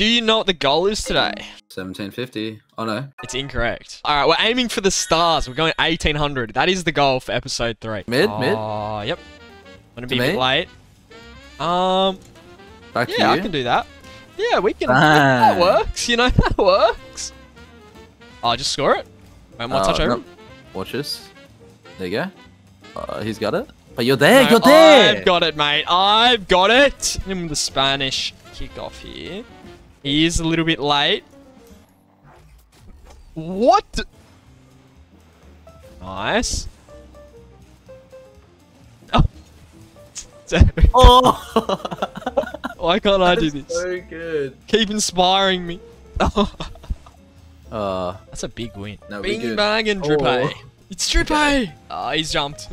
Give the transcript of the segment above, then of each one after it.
Do you know what the goal is today? 1750. Oh, no. It's incorrect. All right, we're aiming for the stars. We're going 1800. That is the goal for episode 3. Mid? Oh, yep. I'm going to be a bit late. Back to you. I can do that. Yeah, we can. That works. You know, that works. I'll just score it. One more touch over. No. Watch this. There you go. He's got it. But you're there. No, you're there. I've got it, mate. I've got it. In the Spanish kick off here. He is a little bit late. What? Nice. Oh. Oh. Why can't I do this? So good. Keep inspiring me. That's a big win. No, Bing bang and drip A. It's drip A. Oh, he's jumped.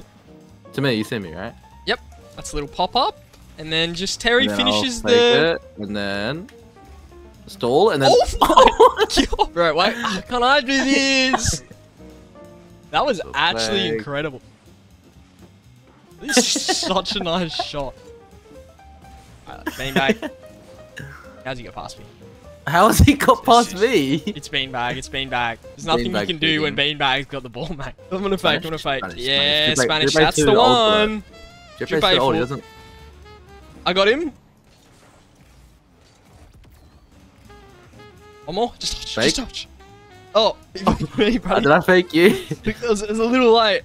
To me, you see me, right? Yep. That's a little pop up. And then just Terry finishes the... And then... Stall and then... Oh my God. Bro, wait. Can I do this? That was actually incredible. This is such a nice shot. Beanbag. How's he got past me? How's he got past me? It's beanbag. It's beanbag. There's nothing you can do when beanbag's got the ball, mate. I'm gonna fake. I'm gonna fake. Yeah, Spanish. That's the one. I got him. One more. Just touch. Oh, did I fake you? It was a little late.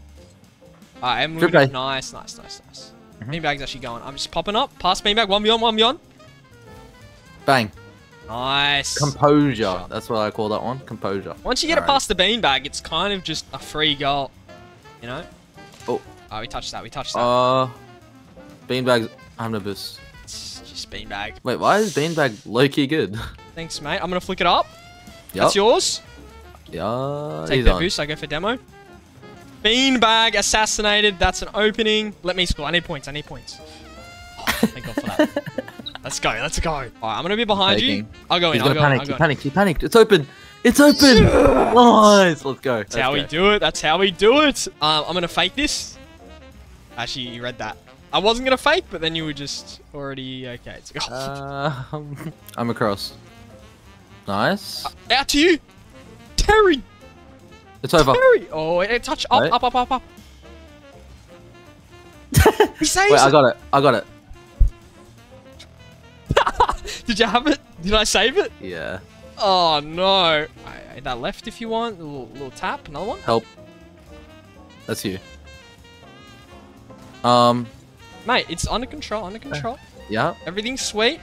Alright, I'm moving. Nice, nice, nice, nice. Beanbag's actually going. I'm just popping up. Pass beanbag. One beyond, one beyond. Bang. Nice. Composure. That's what I call that one. Composure. Once you get it past the beanbag, it's kind of just a free goal. You know? Oh. Oh, we touched that. We touched that. Beanbag's omnibus. It's just beanbag. Wait, why is beanbag low-key good? Thanks, mate. I'm going to flick it up. Yep. That's yours. Yeah. Take that boost. I go for demo. Beanbag assassinated. That's an opening. Let me score. I need points. I need points. Oh, thank God for that. Let's go. Let's go. All right, I'm going to be behind you. I'll go in. I'll go in. I'll go in. He panicked. It's open. It's open. Yes. Nice. Let's go. That's how we do it. That's how we do it. I'm going to fake this. Actually, you read that. I wasn't going to fake, but then you were just already... Okay. It's I'm across. Nice. Out to you. Terry. It's over. Terry. Oh, it touched up, up, up, up, up. Wait, I got it. I got it. Did you have it? Did I save it? Yeah. Oh, no. Right, that left if you want. A little tap. Another one. Help. That's you. Mate, it's under control. Under control. Yeah. Everything's sweet.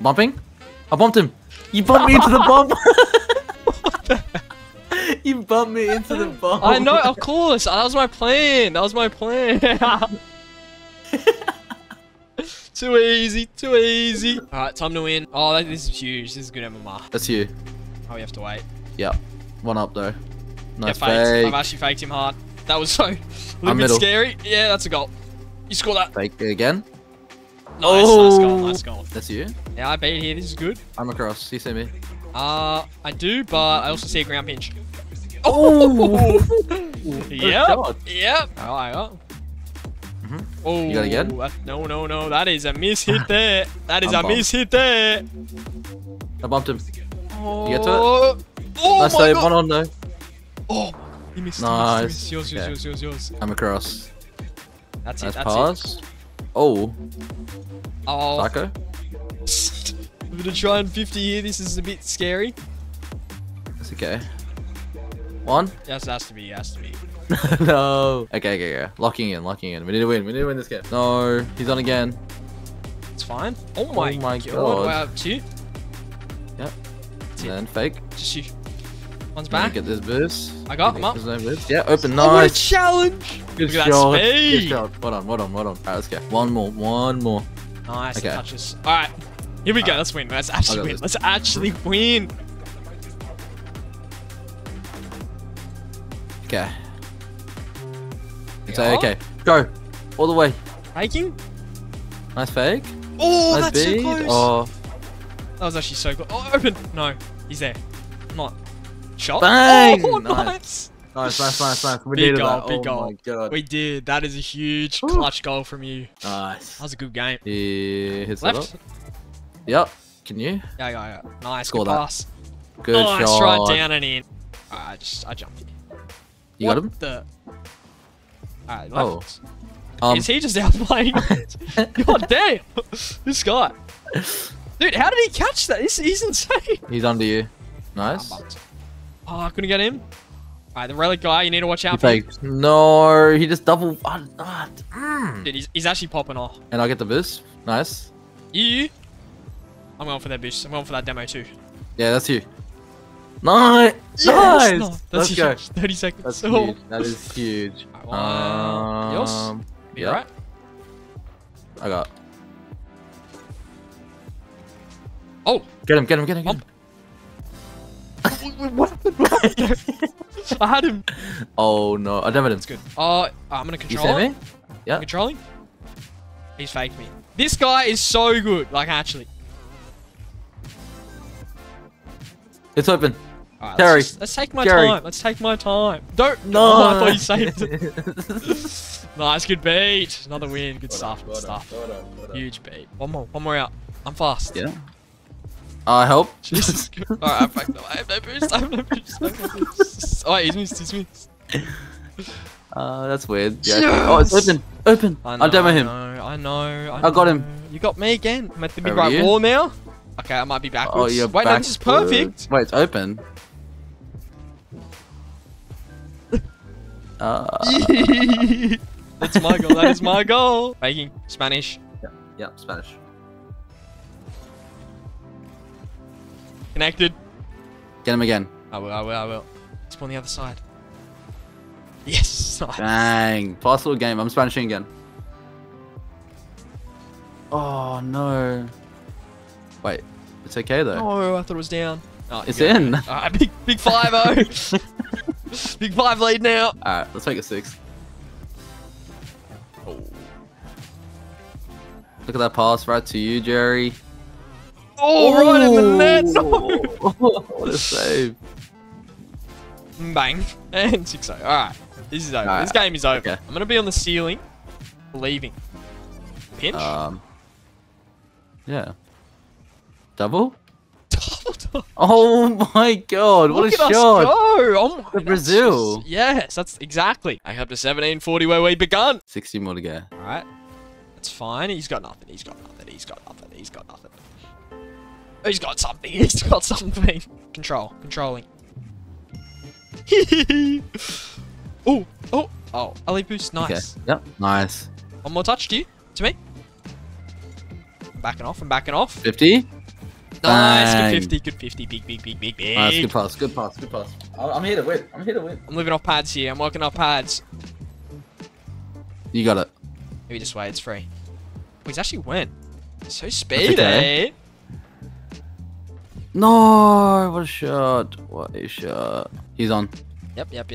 Bumping? I bumped him. You bumped me into the bump. You bumped me into the bomb. I know, of course. That was my plan. That was my plan. Too easy. Too easy. All right, time to win. Oh, this is huge. This is good MMR. That's you. Oh, we have to wait. Yeah. One up, though. Nice fake. I've actually faked him hard. That was so... A little bit scary. Yeah, that's a goal. You score that. Fake it again. Nice, nice goal. Nice goal. That's you. Yeah, I beat here. This is good. I'm across. You see me. I do, but I also see a ground pinch. Oh! Yep. Yep. Oh, I got. Oh, you got again? No, no, no. That is a miss hit there. That is a miss hit there. I bumped him. Oh. You get to it? Oh, nice save. One on though. Oh, he missed. Nice. He missed. Yours, yours, yours, yours, yours. I'm across. That's it. That's pass. It. Oh. Oh. Psycho. I'm gonna try and 50 here. This is a bit scary. That's okay. One. Yes, has to be. Has to be. No. Okay, okay, okay. Locking in. Locking in. We need to win. We need to win this game. No. He's on again. It's fine. Oh my. Oh my God. Wow. Shoot. Yep. That's and then fake. Just shoot. One's back. Get this boost. I got him up. No boost. Yeah. Open. Nice. What a challenge. Good shot. Good shot. Well done. Well done. Well done. All right. Let's go. One more. One more. Nice. Okay. Touches. All right. Here we go, let's win. Let's actually win. Let's actually win. Okay. It's okay. Go. All the way. Faking? Nice fake. Oh, nice bead. So close. Oh. That was actually so close. Oh, open. No. He's there. Not. Shot. Bang. Oh, nice. Nice, nice, nice, nice. We did that. Big goal. Oh my God. We did. That is a huge clutch goal from you. Nice. That was a good game. Yeah. Left. Yep. Can you? Yeah, yeah, yeah. Nice. Score good that. Pass. Good shot. Nice, right down and in. I jumped. You what got him? The... Alright, left. Oh. Is he just out playing? God damn. This guy. Dude, how did he catch that? He's insane. He's under you. Nice. Oh, I couldn't get him. Alright, the relic guy, you need to watch out for him. No, he just double. Dude, he's actually popping off. And I get the boost. Nice. You. I'm going for that boost. I'm going for that demo too. Yeah, that's you. Nice. Yes! Nice. No, that's huge. 30 seconds. That's huge. That is huge. Yours? You alright? I got. Oh! Get him. What happened? I had him. Oh no, I damaged him. That's good. Oh, I'm gonna control him. You see me? Yeah. Controlling. He's faked me. This guy is so good. Like actually. It's open. Right, Terry. Let's take my time. Let's take my time. Don't. No. Oh, I thought you saved it. Nice, good beat. Another win. Good stuff. Good stuff. Huge beat. One more out. I'm fast. Yeah. Help. Jesus. Alright, I'm fucked up. I have no boost. Alright, he's missed. That's weird. Yeah. Yes! Oh, it's open. I demo him. I know. I got him. You got me again. I'm at the big right wall now. Okay, I might be backwards. Oh, you're backwards. Wait, no, this is perfect. Wait, it's open. That's my goal. That is my goal. Making Spanish. Yep, Spanish. Connected. Get him again. I will. Spawn the other side. Yes. Nice. Dang. Fast little game. I'm Spanishing again. Oh, no. Wait. It's okay, though. Oh, I thought it was down. Oh, it's in. All right, big 5-0. Big 5 lead now. All right. Let's make it 6. Oh. Look at that pass right to you, Jerry. Oh, right in the net! No. What a save. Bang. And 6-0. Alright. This is over. Right. This game is over. Okay. I'm going to be on the ceiling. Leaving. Pinch? Yeah. Double? Double. Oh my god. What a shot. Look at us go. Oh my Brazil. Just, yes, that's exactly. I up to 1740 where we begun. 60 more to go. Alright. That's fine. He's got nothing. He's got something. Controlling. Oh. Ali boost, nice. Okay. Yep, nice. One more touch to me. I'm backing off. 50. Nice, dang. Good 50. Big. Nice, good pass. I'm here to win. I'm living off pads here. I'm working off pads. You got it. Maybe this way, it's free. Oh, he's actually went. So speedy. Okay. No, what a shot. He's on. Yep.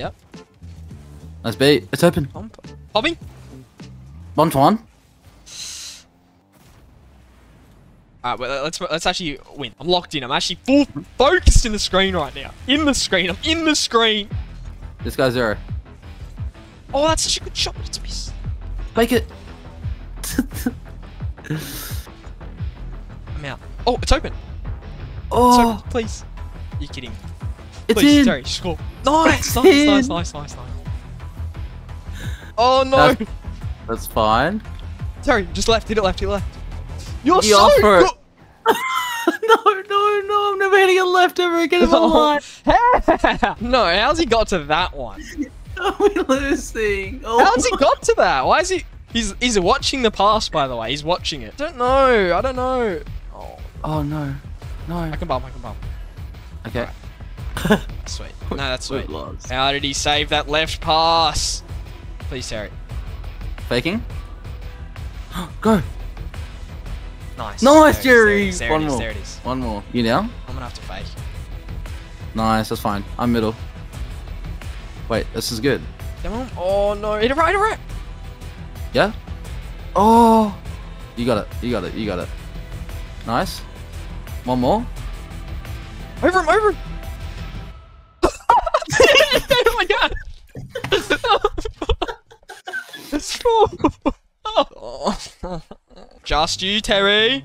Nice beat. It's open. Popping. One. Alright, well, let's actually win. I'm locked in. I'm actually full focused in the screen right now. I'm in the screen. This guy's zero. Oh, that's such a good shot. It's a miss. Make it. I'm out. Oh, it's open. Oh, so, please. You're kidding. It's please, in. Sorry, score. Nice. Oh, no. That's fine. Sorry, just left. Hit it left. You're so good. No. I'm never hitting a left ever again in my life. No, how's he got to that one? Are we losing? Oh. How's he got to that? Why is he... He's watching the pass, by the way. He's watching it. I don't know. Oh, no. No. I can bump. Okay. Right. Sweet. No, that's sweet. How did he save that left pass? Please, Terry. Faking? Go. Nice, Jerry. One more. You down? I'm going to have to fake. Nice, that's fine. I'm middle. Wait, this is good. Oh, no. Hit it right. Yeah? Oh. You got it. Nice. One more. Over him. Oh my god. It's four. Oh. Just you, Terry.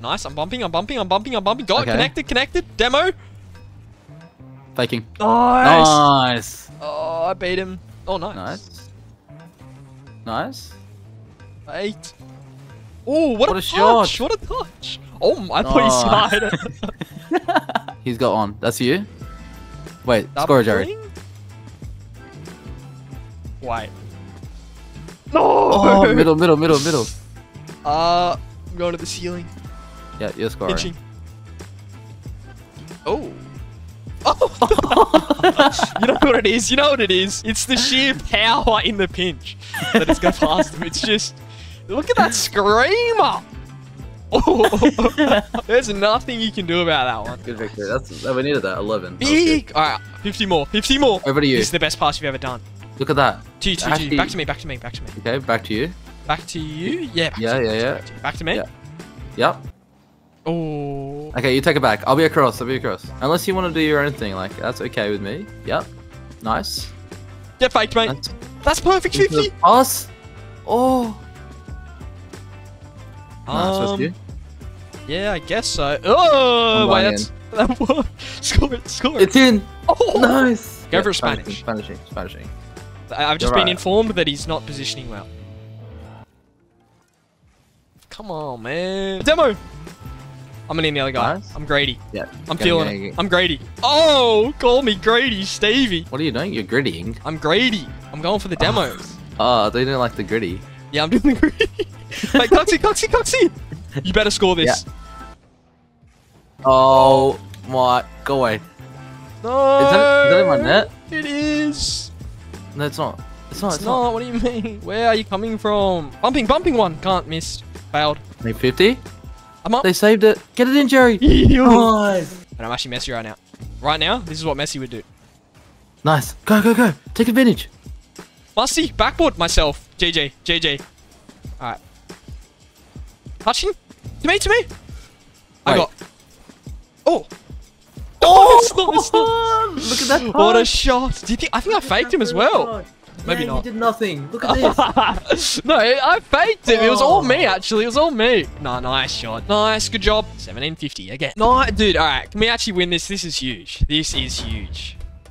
Nice. I'm bumping. Got it. Connected. Demo. Faking. Nice. Oh, I beat him. Oh, nice. Eight. Oh, what a shot! What a touch! Oh, I thought he slied. He's got on. That's you. Wait, score, Jared. Wait. No! Oh, middle. I'm going to the ceiling. Yeah, you're scoring. Pitching. Oh! You know what it is? It's the sheer power in the pinch that it's going past him. It's just... Look at that screamer! Oh, there's nothing you can do about that one. Good victory. We needed that. 11. Big! Alright, 50 more. Over to you. This is the best pass you've ever done. Look at that. To you. Back to me. Okay, back to you? Yeah, back to you. Back to me? Yeah. Yep. Oh. Okay, you take it back. I'll be across. Unless you want to do your own thing, like, that's okay with me. Yep. Nice. Get faked, mate. That's perfect. 50. Pass. Oh. Yeah, I guess so. Oh, wait, that's... Score it. It's in. Oh, nice. Go for a Spanish. Spanishing. I've just been informed that he's not positioning well. Come on, man. Demo. I'm gonna need the other guy. Nice. I'm greedy. Yeah. I'm feeling it. I'm greedy. Oh, call me greedy, Stevie. What are you doing? You're grittying. I'm greedy. I'm going for the demo. Oh, they didn't like the gritty. Yeah, I'm doing the gritty. Like, Coxie! You better score this. Yeah. Oh my, go away. No! Is that my net? It is. No, it's not. It's not. What do you mean? Where are you coming from? Bumping one. Can't miss. Failed. Need 50? I'm up. They saved it. Get it in, Jerry. Nice. And I'm actually Messi right now. Right now, this is what Messi would do. Nice. Go. Take advantage. Musty, backboard myself. JJ. Alright. Touching? To me. Wait. I got. Oh! It's not. Look at that punch. What a shot. I think I faked him as well. Maybe not. You did nothing. Look at this. No, I faked him. It was all me, actually. No, nice shot. Nice. Good job. 1750 again. No, dude. Alright. Can we actually win this? This is huge.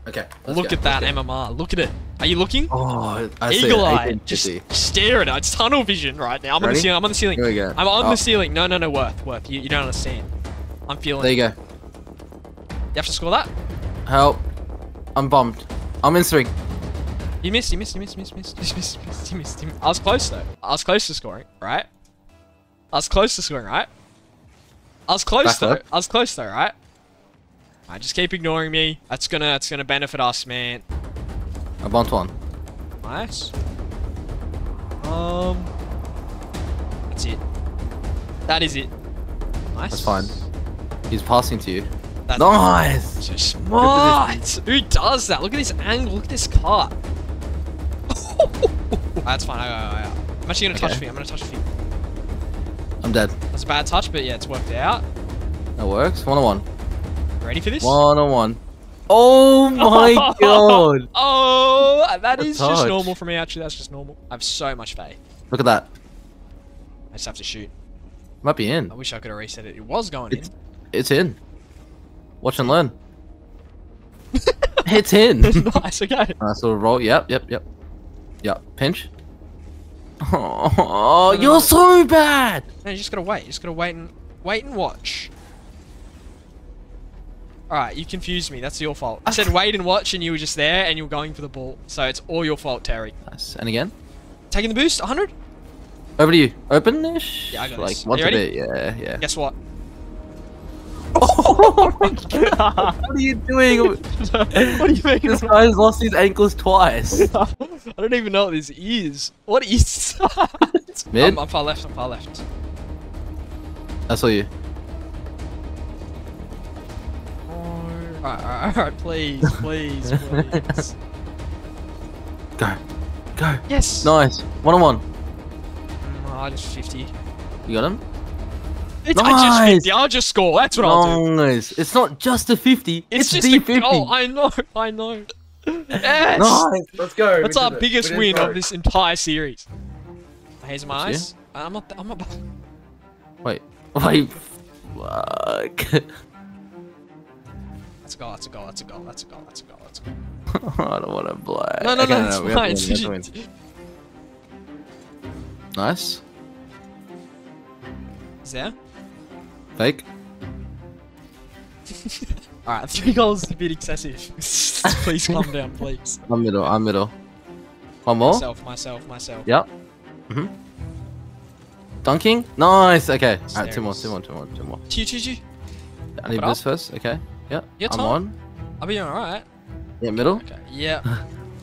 Okay. Look at that. MMR. Look at it. Are you looking? Oh, I see. Eagle eye. Just stare at it. It's tunnel vision right now. I'm on the ceiling. Here we go. I'm on the ceiling. No. Worth. You don't understand. I'm feeling. There you go. You have to score that. Help. I'm bombed. I'm in string. You missed. I was close though. I was close to scoring, right? I just keep ignoring me. That's gonna benefit us, man. I bumped one. Nice. That's it. That is it. Nice. That's fine. He's passing to you. That's nice. So smart. Who does that? Look at this angle. Look at this cut. That's fine. I'm actually gonna touch for you. I'm dead. That's a bad touch, but yeah, it's worked out. That works. 1-on-1. Ready for this? 1-on-1. Oh my god! Oh, that is just normal for me, actually. That's just normal. I have so much faith. Look at that. I just have to shoot. Might be in. I wish I could have reset it. It was going in. It's in. Watch and learn. It's in. Nice, okay. Nice little roll. Yep. Pinch. Oh, you're so bad! No, you just gotta wait. Wait and watch. Alright, you confused me. That's your fault. I said wait and watch and you were just there and you were going for the ball. So it's all your fault, Terry. Nice. And again? Taking the boost, 100? Over to you. Open-ish? Yeah, I got this. Like, yeah. Guess what? Oh my god! What are you doing? What do you mean? This guy's lost his ankles twice. I don't even know what this is. What is that? Mid? I'm far left, I saw you. Alright, please. Go. Yes. Nice. 1-on-1. I just 50. You got him? Nice. I'll just score. That's what I'll do. Nice. It's not just a 50. It's just a 50. Oh, I know. Yes. Nice. Let's go. That's our biggest win of this entire series. Haze my eyes. I'm not. Wait. fuck? Let's go, let's go, let's go, let's go, let's go, let's go. I don't want to black. No, no, no, it's fine. Nice. Is there? Fake. Alright, 3 goals is a bit excessive. Please calm down, please. I'm middle, I'm middle. One more? Myself, myself, myself. Yep. Mm-hmm. Dunking? Nice, okay. Alright, 2 more. Choo-choo-choo. I need this first, okay. Yep, yeah, I'm on. I'll be alright. Yeah, middle? Okay, yeah.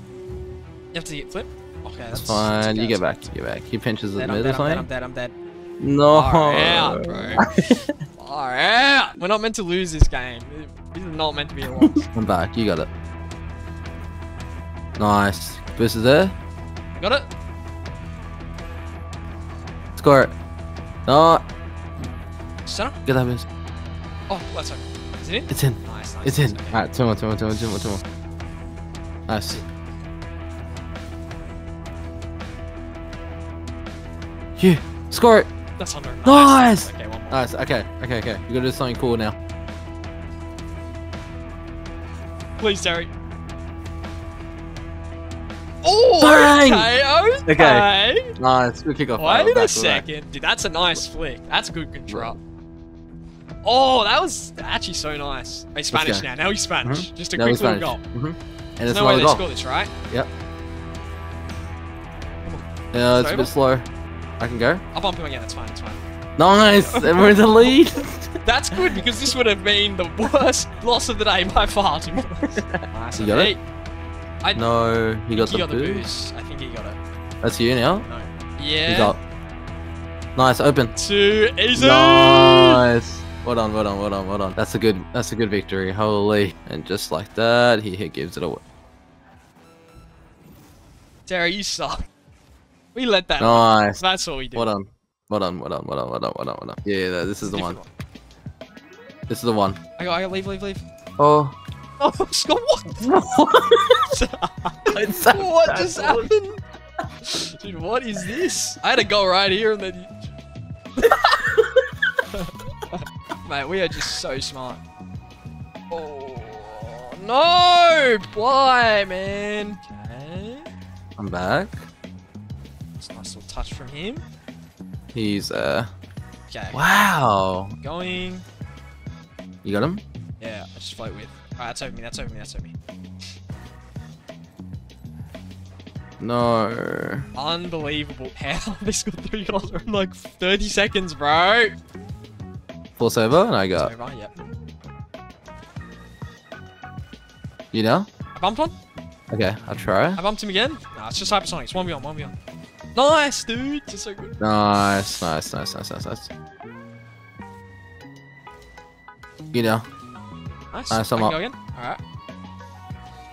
You have to get flipped? Okay, that's fine. That's you get back, you get back. He pinches the middle thing. I'm dead, I'm dead. No. Far out, bro. Far out. We're not meant to lose this game. This is not meant to be a loss. I'm back. You got it. Nice. Boost is there. Got it. Score it. No. Shut up. Get that boost. Oh, that's okay. Is it in? It's in. Nice, nice. It's in. Okay. Alright, 2 more. Nice. Yeah. Score it! That's under. Nice! Nice! Okay, one more. Nice, okay, okay, okay. You gotta do something cool now. Please, Terry. Oh! Bang! Okay, okay. Okay. Nice, good kick off. Why did I second? Dude, that's a nice flick. That's a good control. Oh, that was actually so nice. Hey, Spanish now. Now he's Spanish. Mm-hmm. Just a now quick little goal. Mm-hmm. And there's no way they score this, right? Yep. Yeah, it's a bit slow. I can go. I'll bump him again. That's fine. That's fine. Nice. And we're in the lead. That's good because this would have been the worst loss of the day by far. Nice. You got it? No, he got the boost. I think he got it. That's you now? No. Yeah. He's up. Nice. Open. 2. Easy. Nice. Well done. Well done. Well done. Well done. That's a good. That's a good victory. Holy. And just like that, he gives it away. Terry, you suck. We let that nice. That's what we do. Well done. Well done, well done, well done, well done, well done, well done. Yeah, this is the one. This is the one. I got, leave. Oh. Oh, Scott, what? What just happened? Dude, what is this? I had a goal right here and then you... Mate, we are just so smart. Oh. No! Why, man? Okay. I'm back. Nice little touch from him. He's okay. Wow. Keep going. You got him? Yeah, I just float with. Alright, that's over me, that's over me, that's over me. No. Unbelievable. How they scored 3 goals in like 30 seconds, bro. Force over and I got. Over, yep. You know? I bumped one. Okay, I'll try. I bumped him again. Nah, it's just hypersonic. It's 1v1, 1v1. Nice, dude! You're so good. Nice, nice, nice, nice, nice, nice. You know. Nice. Nice, I'm up. Alright.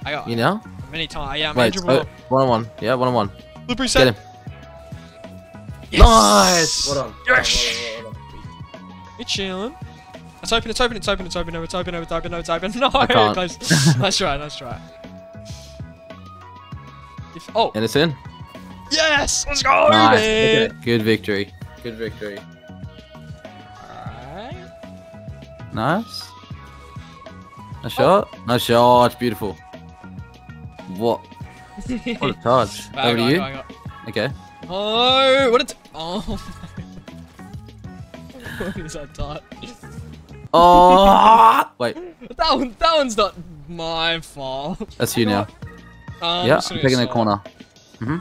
I got. You know. Many times. Yeah, I'm Wait, oh, 1-on-1. Yeah, 1-on-1. Loop reset. Get him. Yes. Nice. Well done. Yes. We're chilling. It's open. It's open. It's open. It's open. No, it's open. No, it's open. No, it's open. No. I can't. Nice try. Nice try. If, oh. And it's in. Yes! Let's go, nice. Man! Okay. Good victory. Good victory. Alright. Nice. Nice shot. Nice shot. Beautiful. What? What a touch. Over to you. Okay. Oh, what a... Oh, my. What is that touch? Oh! Wait. That one's not my fault. That's you now. Yeah, I'm taking the corner. Mm-hmm.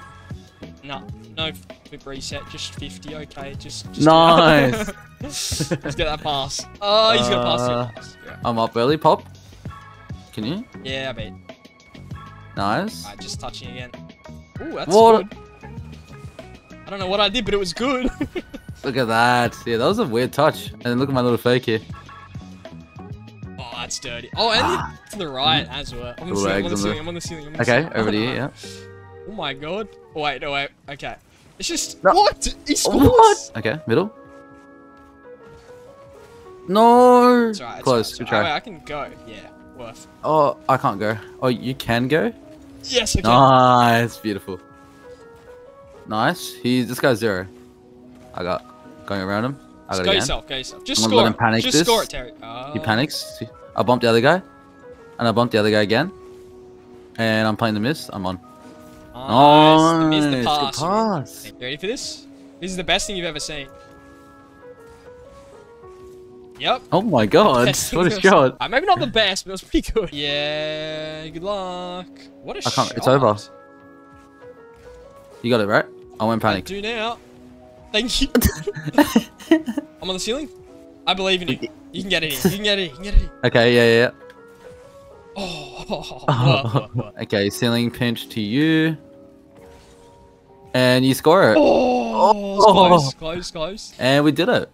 No, no flip reset, just 50, okay, just nice! Let's get that pass. Oh, he's gonna pass it. Yeah. I'm up early, Pop. Can you? Yeah, I bet. Nice. Alright, just touching again. Ooh, that's good. I don't know what I did, but it was good. Look at that. Yeah, that was a weird touch. And then look at my little fake here. Oh, that's dirty. Oh, and to the right as well. I'm on the ceiling, I'm on the ceiling, Okay, over to you, yeah. Oh my god. Wait, no, wait. Okay. It's just... No. What? He scores! What? Okay, middle. No! It's right, close. It's right. Good try. Oh, wait, I can go. Yeah, worth. Oh, I can't go. Oh, you can go? Yes, I can. Nice. Beautiful. Nice. This guy's 0. I got... Going around him. Just go yourself, go yourself. Just score it. Panic just this. Score it, Terry. Oh. He panics. I bumped the other guy. And I bumped the other guy again. And I'm playing the miss. I'm on. Nice. The miss, the pass. Good pass. You ready for this? This is the best thing you've ever seen. Yep. Oh my god. What a shot. Maybe not the best, but it was pretty good. Yeah, good luck. What a shot. It's over. You got it, right? I won't panic. I do now. Thank you. I'm on the ceiling. I believe in you. You can get it in. You can get it in. You can get it in. Okay, yeah, yeah. Oh. Okay, ceiling pinch to you. And you score it. Oh, close, close, close. And we did it.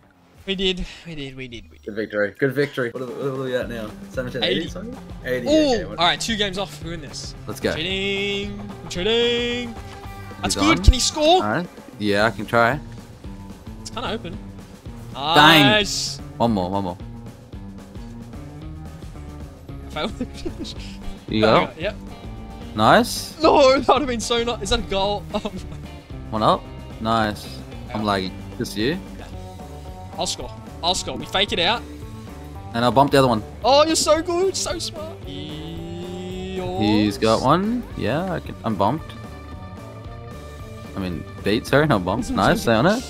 We did. Good victory. Good victory. What are we at now? 780. 80. Okay, all right, 2 games off. We're in this. Let's go. Cheating. That's good. On. Can he score? All right. Yeah, I can try. It's kind of open. Nice. Dang. One more. You go. Yep. Nice. No, that would have been so nice. Is that a goal? Oh, one up. Nice. I'm lagging. Just you. I'll score. We fake it out. And I'll bump the other one. Oh, you're so good. So smart. He's got one. Yeah, I'm bumped. I mean, beat, sorry, not bumped. Nice, stay on it.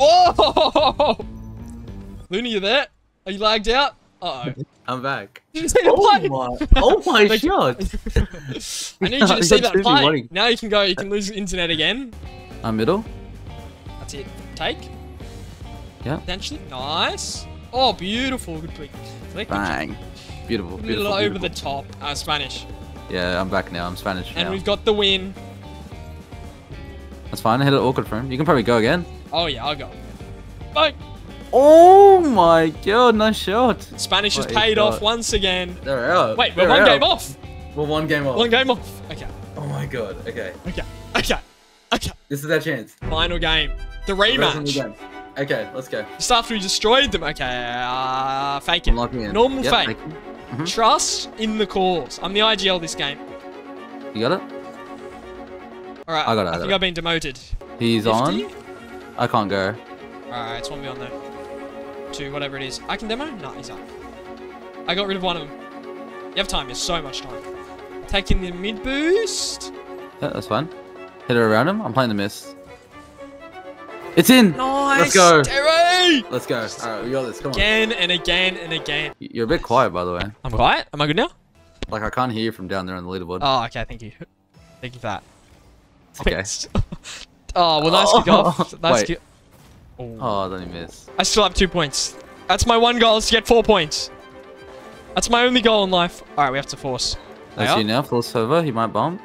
Whoa! Looney, you there? Are you lagged out? Uh-oh. I'm back. Did you see the play? Oh my God. I need you to see that play. Running. Now you can go, you can lose internet again. I'm middle. That's it. Take. Yeah. Potentially. Nice. Oh, beautiful. Good pick. Bang. Beautiful. Over the top. Spanish. Yeah, I'm back now. I'm Spanish now. And we've got the win. That's fine. I hit it awkward for him. You can probably go again. Oh, yeah. I'll go. Bye. Oh, my God. Nice shot. Spanish has paid off once again. They're out. Wait, we're one game off. We're one game off. One game off. Okay. Oh, my God. Okay. This is our chance. Final game. The rematch. Okay, let's go. Just after we destroyed them. Okay. Fake it. Normal fake. Mm-hmm. Trust in the cause. I'm the IGL this game. You got it? Alright, I got it. I think I've been demoted. He's 50? On. I can't go. Alright, it's 1v1 though. 2, whatever it is. I can demo? No, he's up. I got rid of one of them. You have time. There's so much time. Taking the mid boost. Yeah, that's fine. Hit her around him. I'm playing the miss. It's in! Nice! Let's go! Terry! Let's go. Alright, we got this. Come on. Again. You're a bit quiet, by the way. I'm quiet? Am I good now? Like, I can't hear you from down there on the leaderboard. Oh, okay. Thank you. Thank you for that. Okay. Oh, well, nice kick off. Nice kick. Oh, then you missed. I still have 2 points. That's my one goal is to get 4 points. That's my only goal in life. Alright, we have to force. That's you now. Force over. He might bomb.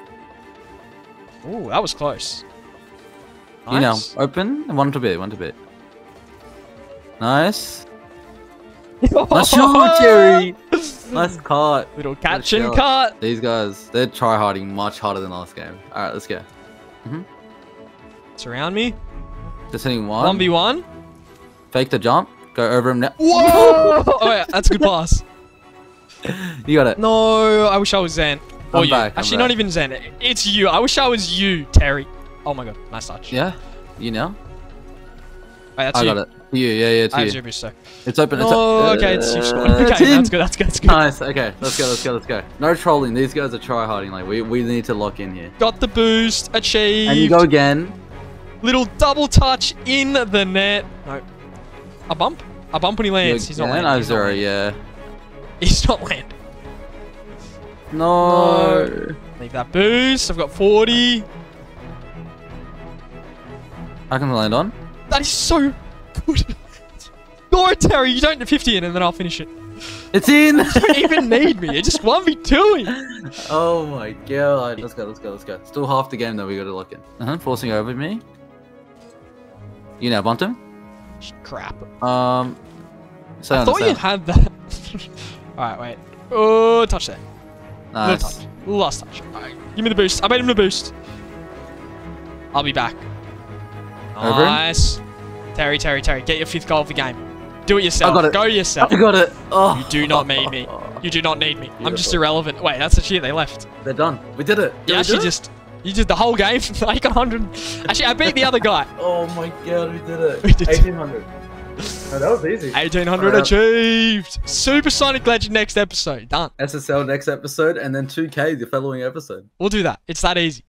Ooh, that was close. Nice. You know, open. One to bit. Nice. Nice shot, Jerry. Nice cut. Little catch and cut. These guys, they're try-harding much harder than last game. All right, let's go. Surround me. Just hitting one. 1v1. Fake the jump. Go over him now. Whoa! Oh, yeah, that's a good pass. You got it. No, I wish I was Zen. Or you. Back, actually, not even Zen. It's you. I wish I was you, Terry. Oh my god, nice touch. Yeah, you know. Wait, that's I got it. Yeah, it's you. It's open. Oh, okay, it's you. Okay, that's good. Nice, okay, let's go. No trolling, these guys are try-harding. Like, we need to lock in here. Got the boost, achieved. And you go again. Little double touch in the net. No. A bump when he lands. He's not landing. He's not landing. No. Leave that boost, I've got 40. I can land on. That is so good. No, Terry, you don't 50 in and then I'll finish it. It's in. You don't even need me. It just 1v2ing. Oh my god. Let's go. Still half the game though. We got to lock in. Forcing over me. You know, bumped him. Crap. I thought you had that. All right, wait. Oh, touch there. Nice. Last touch. All right. Give me the boost. I made him the boost. I'll be back. Nice. Terry. Get your 5th goal of the game. Do it yourself. I got it. Go yourself. I got it. Oh. You do not need me. You do not need me. Beautiful. I'm just irrelevant. Wait, that's the cheer. They left. They're done. We did it. Yeah, she just... You did the whole game? I got 100. Actually, I beat the other guy. Oh my god, we did it. We did 1800. Oh, that was easy. 1800 achieved. Supersonic Legend next episode. Done. SSL next episode and then 2K the following episode. We'll do that. It's that easy.